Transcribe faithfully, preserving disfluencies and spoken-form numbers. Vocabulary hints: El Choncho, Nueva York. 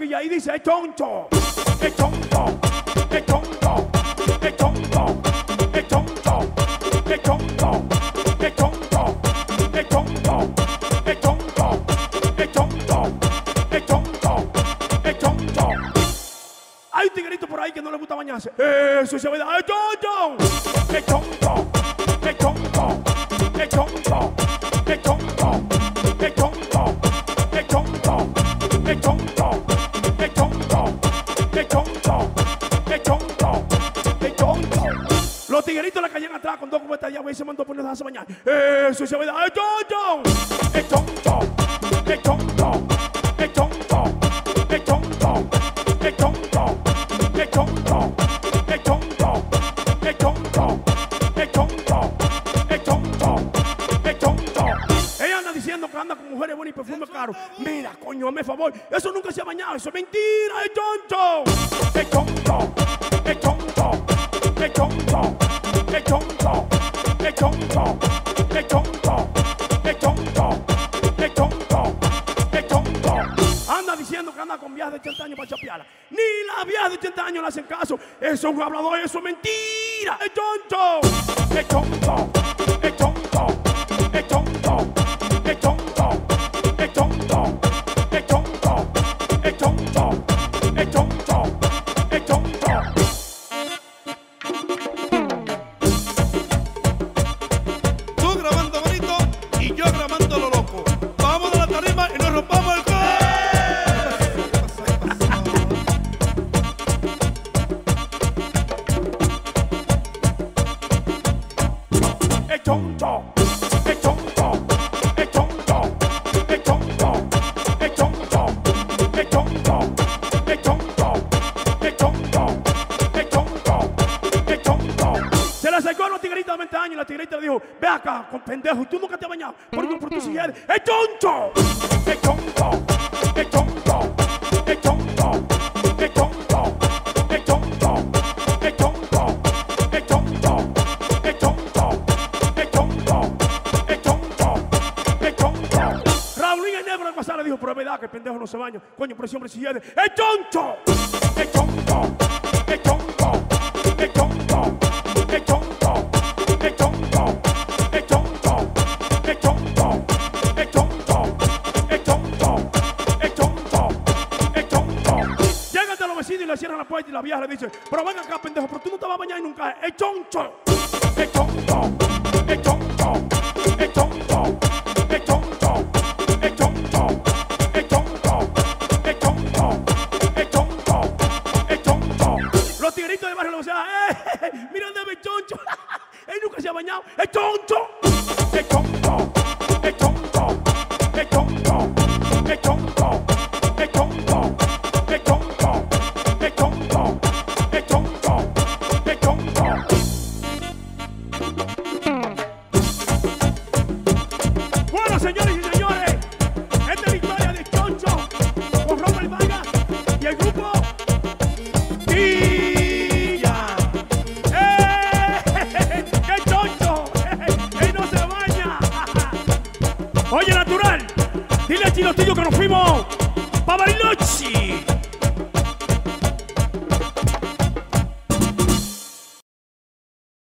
aquí y ahí dice El Choncho, El Choncho, El Choncho, El Choncho, El Choncho, El Choncho, El Choncho, El Choncho, El Choncho, El Choncho, El Choncho, El Choncho. Hay un tigrito por ahí que no le gusta bañarse. Eso se ve. El Choncho, El Choncho, El Choncho, El Choncho, El Choncho, El Choncho, El Choncho, El Choncho, El Choncho, El Choncho, El Choncho, El Choncho. Los tigueritos le caían atrás con dos cubetas de agua y se mandó a ponerse a bañar. Eso se ve. El Choncho, El Choncho, El Choncho, El Choncho, El Choncho, El Choncho, El Choncho, El Choncho, El Choncho, El Choncho. Ella anda diciendo que anda con mujeres buenas y perfume caro. Mira, coño, hazme favor. Eso nunca se ha bañado. Eso es mentira. El Choncho, El Choncho, El Choncho, El Choncho, El Choncho, El Choncho, El Choncho, El Choncho, El Choncho, El Choncho. Anda diciendo que anda con viejas de ochenta años para chapearla. Ni las viejas de ochenta años le hacen caso. Eso es un hablador. Eso es mentira. El Choncho, El Choncho, El Choncho. El Choncho, El Choncho, El Choncho, El Choncho, El Choncho, El Choncho, El Choncho. Tú grabando bonito y yo grabando lo loco. Vamos a la tarima y nos rompamos el coche. El Choncho. Y la tigrita le dijo: ve acá, con pendejo, tú nunca te has bañado. Por tu, por tu silla. El Choncho, El Choncho, El Choncho, El Choncho, El Choncho, El Choncho, El Choncho, El Choncho, El Choncho, El Choncho, El Choncho, El Choncho. Raúl y Enebro de Guasara dijo: pero es verdad que el pendejo no se baña. Coño, pero siempre silla. El Choncho, El Choncho, El Choncho, El Choncho, El Choncho. El Choncho, El Choncho, El Choncho, El Choncho, El Choncho, El Choncho, El Choncho. Llegan de los vecinos y le cierran la puerta y la vieja le dice: pero ven acá, pendejo, pero tú no te vas a bañar nunca. El Choncho, El Choncho, El Choncho, El Choncho, El Choncho, El Choncho, El Choncho, El Choncho, El Choncho, El Choncho. Los tigueritos de barrio le dicen: eh, mira dónde ve el Choncho. Él nunca se ha bañado. El Choncho, El Choncho.